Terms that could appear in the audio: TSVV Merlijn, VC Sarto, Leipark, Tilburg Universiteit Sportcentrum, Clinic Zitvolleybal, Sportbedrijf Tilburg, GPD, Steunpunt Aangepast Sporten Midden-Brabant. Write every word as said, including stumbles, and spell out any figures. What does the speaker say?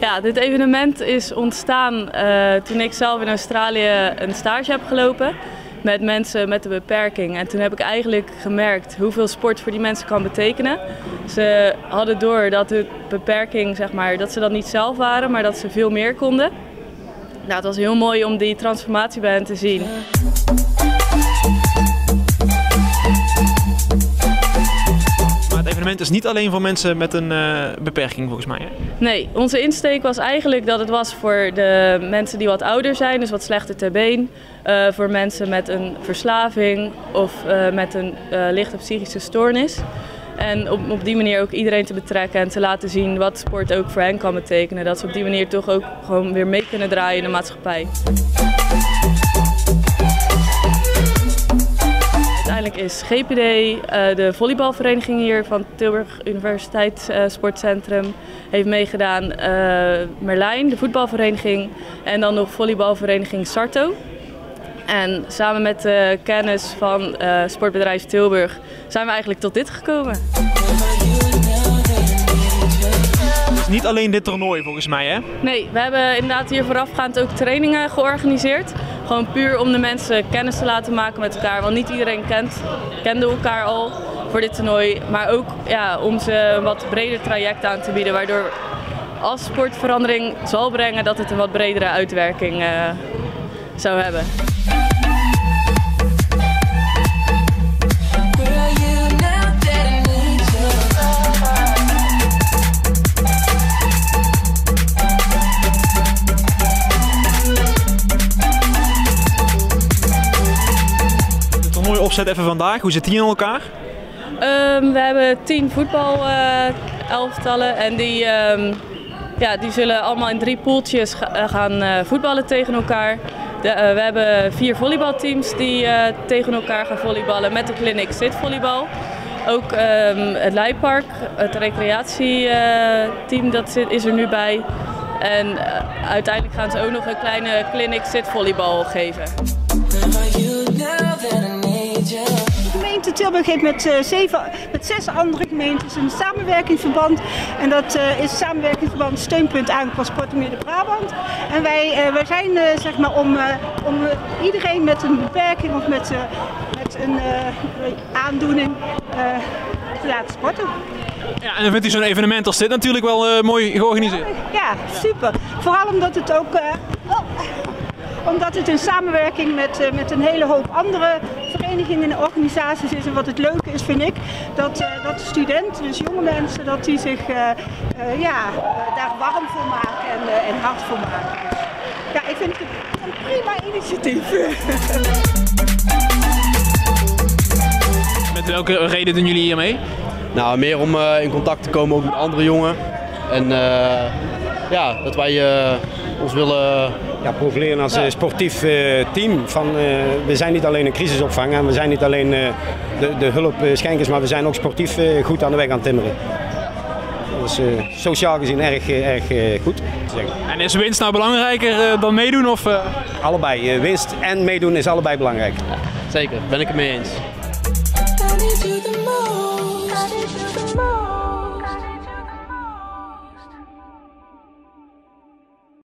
Ja, dit evenement is ontstaan uh, toen ik zelf in Australië een stage heb gelopen met mensen met een beperking. En toen heb ik eigenlijk gemerkt hoeveel sport voor die mensen kan betekenen. Ze hadden door dat hun beperking, zeg maar, dat ze dat niet zelf waren, maar dat ze veel meer konden. Nou, het was heel mooi om die transformatie bij hen te zien. Het evenement is niet alleen voor mensen met een uh, beperking volgens mij, hè? Nee, onze insteek was eigenlijk dat het was voor de mensen die wat ouder zijn, dus wat slechter ter been. Uh, voor mensen met een verslaving of uh, met een uh, lichte psychische stoornis. En op, op die manier ook iedereen te betrekken en te laten zien wat sport ook voor hen kan betekenen. Dat ze op die manier toch ook gewoon weer mee kunnen draaien in de maatschappij. Uiteindelijk is G P D, de volleybalvereniging hier van Tilburg Universiteit Sportcentrum, heeft meegedaan. Merlijn, de voetbalvereniging, en dan nog volleybalvereniging Sarto. En samen met de kennis van Sportbedrijf Tilburg zijn we eigenlijk tot dit gekomen. Niet alleen dit toernooi volgens mij, hè? Nee, we hebben inderdaad hier voorafgaand ook trainingen georganiseerd. Gewoon puur om de mensen kennis te laten maken met elkaar. Want niet iedereen kent, kende elkaar al voor dit toernooi. Maar ook ja, om ze een wat breder traject aan te bieden. Waardoor als sportverandering zal brengen dat het een wat bredere uitwerking uh, zou hebben. Opzet even vandaag, hoe zit die in elkaar? Um, we hebben tien voetbalelftallen uh, en die, um, ja, die zullen allemaal in drie poeltjes ga gaan uh, voetballen tegen elkaar. De, uh, we hebben vier volleybalteams die uh, tegen elkaar gaan volleyballen met de Clinic Zitvolleybal. Ook um, het Leipark, het recreatieteam, uh, dat zit, is er nu bij. En uh, uiteindelijk gaan ze ook nog een kleine Clinic Zitvolleybal geven. De gemeente Tilburg heeft met, uh, zeven, met zes andere gemeentes een samenwerkingsverband. En dat uh, is samenwerkingsverband Steunpunt Aangepast Sporten Midden-Brabant. En wij, uh, wij zijn uh, zeg maar om, uh, om iedereen met een beperking of met, uh, met een uh, aandoening uh, te laten sporten. Ja, en dan vindt u zo'n evenement als dit natuurlijk wel uh, mooi georganiseerd. Ja, super. Vooral omdat het ook... Uh, oh. Omdat het in samenwerking met, met een hele hoop andere verenigingen en organisaties is. En wat het leuke is, vind ik, dat, dat studenten, dus jonge mensen, dat die zich uh, uh, ja, uh, daar warm voor maken en, uh, en hard voor maken. Dus, ja, ik vind het een prima initiatief. Met welke reden doen jullie hiermee? Nou, meer om uh, in contact te komen ook met andere jongen. En uh, ja, dat wij uh, ons willen... Ja, profileren als ja. sportief uh, team. Van, uh, we zijn niet alleen een crisisopvang en we zijn niet alleen uh, de, de hulpschenkers, maar we zijn ook sportief uh, goed aan de weg aan het timmeren. Dat is uh, sociaal gezien erg, uh, erg uh, goed. En is winst nou belangrijker uh, dan meedoen? Of, uh... Allebei. Uh, winst en meedoen is allebei belangrijk. Ja, zeker, ben ik het mee eens.